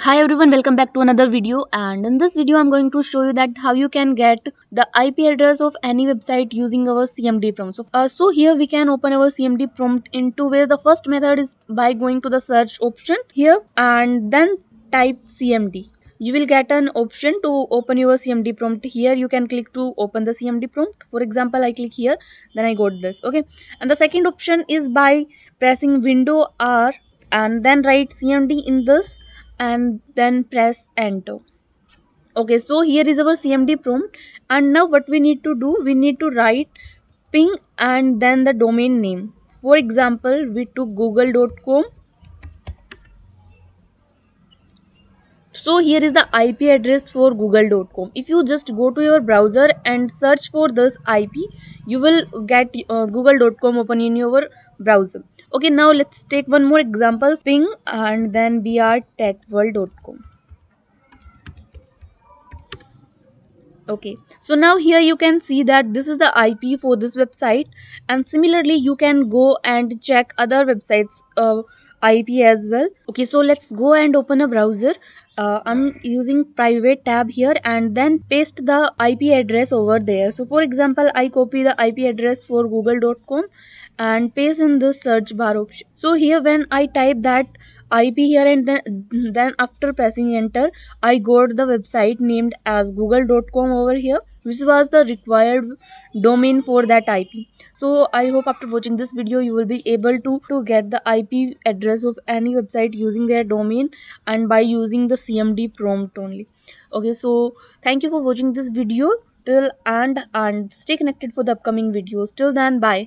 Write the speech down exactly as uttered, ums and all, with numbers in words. Hi everyone, welcome back to another video, and in this video I'm going to show you that how you can get the I P address of any website using our C M D prompt. So, uh, so here we can open our C M D prompt in two ways. The first method is by going to the search option here and then type C M D. You will get an option to open your C M D prompt here. You can click to open the C M D prompt. For example, I click here, then I got this. Okay, and the second option is by pressing window R and then write C M D in this and then press enter. Okay, so here is our C M D prompt, and now what we need to do, we need to write ping and then the domain name. For example, we took google dot com. So here is the I P address for google dot com. If you just go to your browser and search for this I P, you will get uh, google dot com open in your browser. Okay, now let's take one more example, ping and then br tech world dot com. Okay, so now here you can see that this is the I P for this website, and similarly you can go and check other websites uh, I P as well. Okay, so let's go and open a browser. Uh, I'm using private tab here and then paste the I P address over there. So for example, I copy the I P address for google dot com and paste in the search bar option. So here when I type that I P here and then, then after pressing enter, I got the website named as google dot com over here, which was the required domain for that I P. So I hope after watching this video you will be able to, to get the I P address of any website using their domain and by using the C M D prompt only. Okay, so thank you for watching this video till and and stay connected for the upcoming videos. Till then, bye.